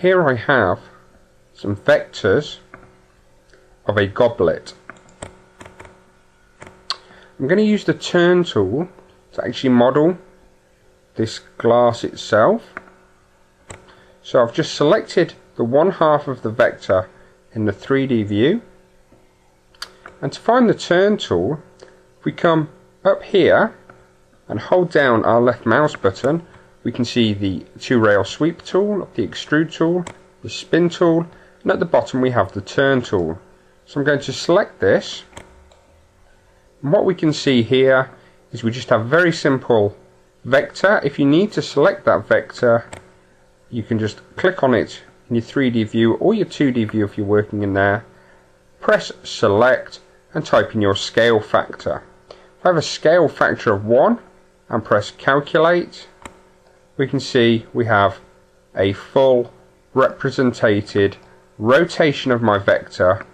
Here I have some vectors of a goblet. I'm going to use the turn tool to actually model this glass itself. So I've just selected the one half of the vector in the 3D view, and to find the turn tool, if we come up here and hold down our left mouse button, we can see the two rail sweep tool, the extrude tool, the spin tool, and at the bottom we have the turn tool. So I'm going to select this, and what we can see here is we just have very simple vector. If you need to select that vector, you can just click on it in your 3D view or your 2D view if you're working in there, press select and type in your scale factor. If I have a scale factor of 1 and press calculate, we can see we have a full represented rotation of my vector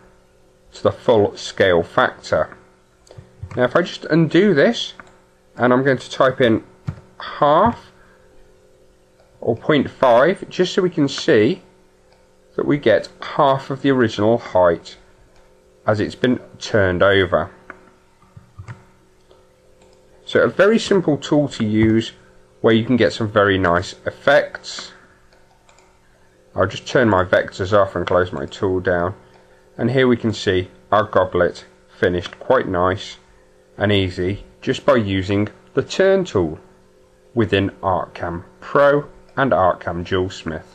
to the full scale factor. Now if I just undo this, and I'm going to type in half or 0.5 just so we can see that we get half of the original height as it's been turned over. So a very simple tool to use where you can get some very nice effects. I'll just turn my vectors off and close my tool down, and here we can see our goblet finished quite nice and easy just by using the turn tool within ArtCAM Pro and ArtCAM JewelSmith.